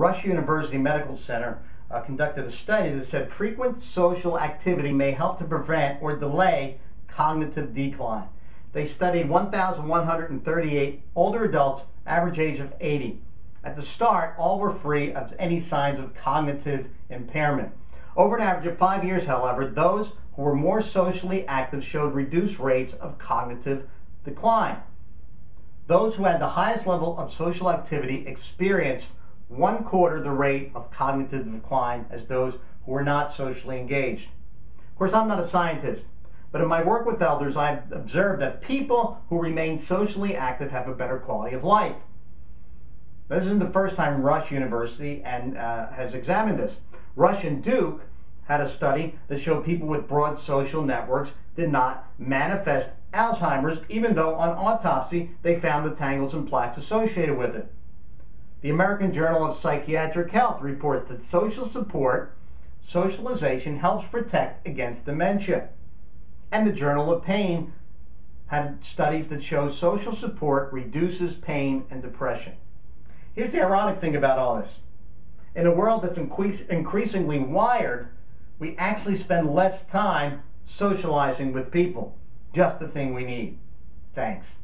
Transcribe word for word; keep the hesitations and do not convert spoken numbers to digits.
Rush University Medical Center uh, conducted a study that said frequent social activity may help to prevent or delay cognitive decline. They studied one thousand one hundred thirty-eight older adults, average age of eighty. At the start, all were free of any signs of cognitive impairment. Over an average of five years, however, those who were more socially active showed reduced rates of cognitive decline. Those who had the highest level of social activity experienced one quarter the rate of cognitive decline as those who were not socially engaged. Of course, I'm not a scientist, but in my work with elders, I've observed that people who remain socially active have a better quality of life. This isn't the first time Rush University and uh, has examined this. Rush and Duke had a study that showed people with broad social networks did not manifest Alzheimer's, even though on autopsy they found the tangles and plaques associated with it. The American Journal of Psychiatric Health reports that social support, socialization, helps protect against dementia. And the Journal of Pain had studies that show social support reduces pain and depression. Here's the ironic thing about all this. In a world that's increas increasingly wired, we actually spend less time socializing with people. Just the thing we need. Thanks.